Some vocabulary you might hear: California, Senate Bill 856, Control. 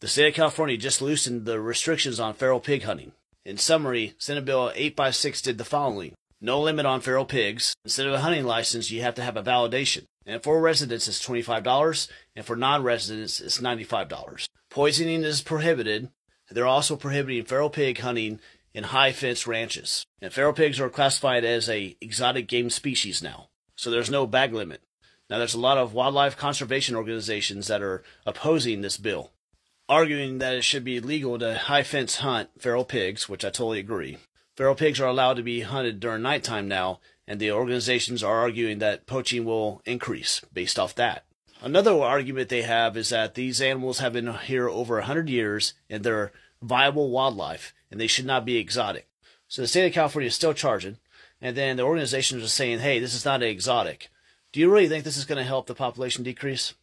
The state of California just loosened the restrictions on feral pig hunting. In summary, Senate Bill 856 did the following. No limit on feral pigs. Instead of a hunting license, you have to have a validation. And for residents, it's $25, and for non-residents, it's $95. Poisoning is prohibited. They're also prohibiting feral pig hunting in high-fence ranches. And feral pigs are classified as an exotic game species now, so there's no bag limit. Now, there's a lot of wildlife conservation organizations that are opposing this bill, arguing that it should be legal to high-fence hunt feral pigs, which I totally agree. Feral pigs are allowed to be hunted during nighttime now, and the organizations are arguing that poaching will increase based off that. Another argument they have is that these animals have been here over 100 years, and they're viable wildlife, and they should not be exotic. So the state of California is still charging, and then the organizations are saying, hey, this is not an exotic. Do you really think this is going to help the population decrease?